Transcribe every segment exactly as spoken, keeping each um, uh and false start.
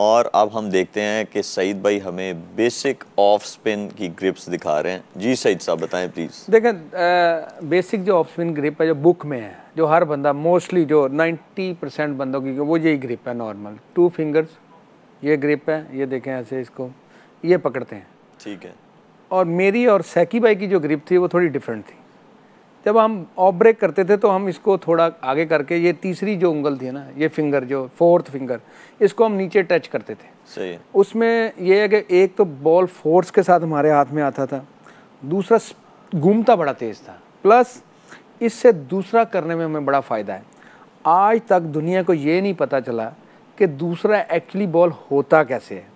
और अब हम देखते हैं कि सईद भाई हमें बेसिक ऑफ स्पिन की ग्रिप्स दिखा रहे हैं। जी सईद साहब बताएं प्लीज़। देखें बेसिक जो ऑफ स्पिन ग्रिप है जो बुक में है, जो हर बंदा मोस्टली जो नब्बे परसेंट बंदों की वो यही ग्रिप है नॉर्मल, टू फिंगर्स ये ग्रिप है, ये देखें ऐसे इसको ये पकड़ते हैं, ठीक है। और मेरी और सैकी भाई की जो ग्रिप थी वो थोड़ी डिफरेंट थी। जब हम ऑफ ब्रेक करते थे तो हम इसको थोड़ा आगे करके ये तीसरी जो उंगल थी ना, ये फिंगर जो फोर्थ फिंगर, इसको हम नीचे टच करते थे। सही है। उसमें ये है कि एक तो बॉल फोर्स के साथ हमारे हाथ में आता था, दूसरा घूमता बड़ा तेज़ था, प्लस इससे दूसरा करने में हमें बड़ा फ़ायदा है। आज तक दुनिया को ये नहीं पता चला कि दूसरा एक्चुअली बॉल होता कैसे है।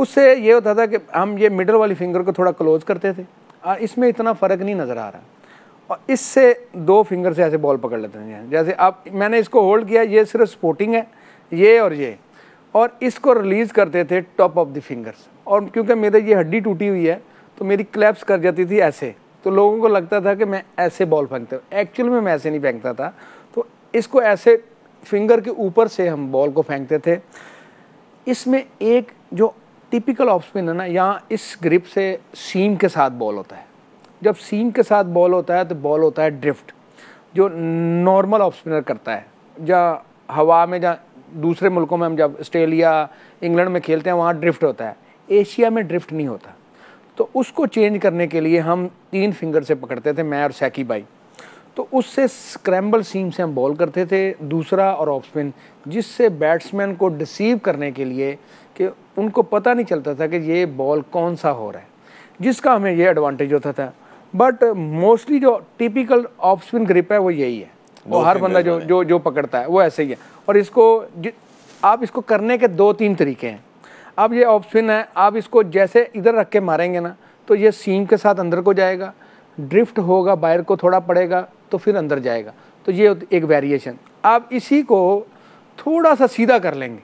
उससे ये होता था कि हम ये मिडल वाली फिंगर को थोड़ा क्लोज करते थे और इसमें इतना फ़र्क नहीं नज़र आ रहा, और इससे दो फिंगर से ऐसे बॉल पकड़ लेते हैं। जैसे आप मैंने इसको होल्ड किया, ये सिर्फ सपोर्टिंग है ये और ये, और इसको रिलीज़ करते थे टॉप ऑफ द फिंगर्स। और क्योंकि मेरे ये हड्डी टूटी हुई है तो मेरी क्लैप्स कर जाती थी ऐसे, तो लोगों को लगता था कि मैं ऐसे बॉल फेंकता हूँ, एक्चुअल में मैं ऐसे नहीं फेंकता था। तो इसको ऐसे फिंगर के ऊपर से हम बॉल को फेंकते थे। इसमें एक जो टिपिकल ऑफ स्पिन है ना, यहाँ इस ग्रिप से सीम के साथ बॉल होता है। जब सीम के साथ बॉल होता है तो बॉल होता है ड्रिफ्ट, जो नॉर्मल ऑफ स्पिनर करता है। जहाँ हवा में, जहाँ दूसरे मुल्कों में हम जब ऑस्ट्रेलिया इंग्लैंड में खेलते हैं वहाँ ड्रिफ्ट होता है, एशिया में ड्रिफ्ट नहीं होता। तो उसको चेंज करने के लिए हम तीन फिंगर से पकड़ते थे, मैं और सैकी भाई, तो उससे स्क्रैम्बल सीम से हम बॉल करते थे दूसरा और ऑफ स्पिन, जिससे बैट्समैन को डिसीव करने के लिए कि उनको पता नहीं चलता था कि ये बॉल कौन सा हो रहा है, जिसका हमें ये एडवांटेज होता था। बट मोस्टली जो टिपिकल ऑफ स्पिन ग्रिप है वो यही है, वो हर बंदा जो जो जो पकड़ता है वो ऐसे ही है। और इसको आप इसको करने के दो तीन तरीके हैं। अब ये ऑफ स्पिन है, आप इसको जैसे इधर रख के मारेंगे ना तो ये सीम के साथ अंदर को जाएगा, ड्रिफ्ट होगा बाहर को थोड़ा पड़ेगा तो फिर अंदर जाएगा, तो ये एक वेरिएशन। आप इसी को थोड़ा सा सीधा कर लेंगे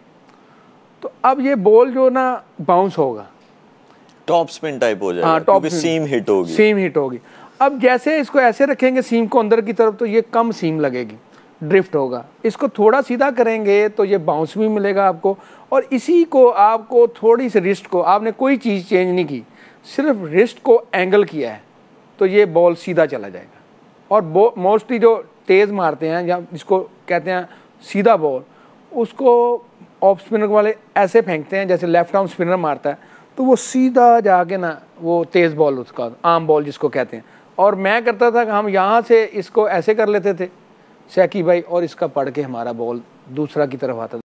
तो अब ये बॉल जो ना बाउंस होगा, टॉप स्पिन टाइप हो जाएगा, क्योंकि सीम हिट होगी सीम हिट होगी। अब जैसे इसको ऐसे रखेंगे सीम को अंदर की तरफ तो ये कम सीम लगेगी, ड्रिफ्ट होगा। इसको थोड़ा सीधा करेंगे तो ये बाउंस भी मिलेगा आपको। और इसी को आपको थोड़ी सी रिस्ट को, आपने कोई चीज़ चेंज नहीं की, सिर्फ रिस्ट को एंगल किया है तो ये बॉल सीधा चला जाएगा। और मोस्टली जो तेज़ मारते हैं या जिसको कहते हैं सीधा बॉल, उसको ऑफ स्पिनर वाले ऐसे फेंकते हैं जैसे लेफ्ट आर्म स्पिनर मारता है, तो वो सीधा जाके ना वो तेज़ बॉल, उसका आम बॉल जिसको कहते हैं। और मैं करता था कि हम यहाँ से इसको ऐसे कर लेते थे सैकी भाई, और इसका पड़ के हमारा बॉल दूसरा की तरफ आता था।